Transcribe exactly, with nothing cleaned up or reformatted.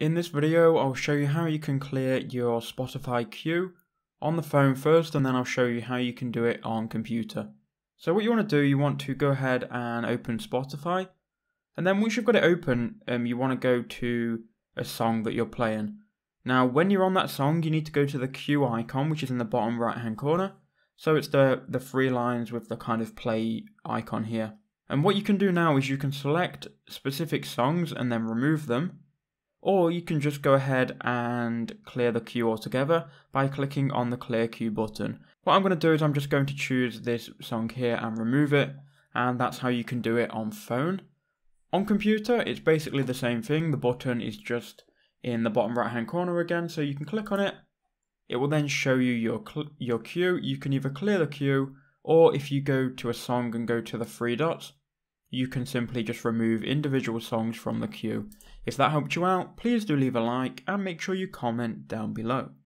In this video, I'll show you how you can clear your Spotify queue on the phone first, and then I'll show you how you can do it on computer. So what you want to do, you want to go ahead and open Spotify, and then once you've got it open, um, you want to go to a song that you're playing. Now, when you're on that song, you need to go to the queue icon, which is in the bottom right-hand corner. So it's the, the three lines with the kind of play icon here. And what you can do now is you can select specific songs and then remove them, or you can just go ahead and clear the queue altogether by clicking on the clear queue button. What I'm going to do is I'm just going to choose this song here and remove it, and that's how you can do it on phone. On computer, it's basically the same thing. The button is just in the bottom right hand corner again, so you can click on it. It will then show you your, your queue. You can either clear the queue, or if you go to a song and go to the three dots, you can simply just remove individual songs from the queue. If that helped you out, please do leave a like and make sure you comment down below.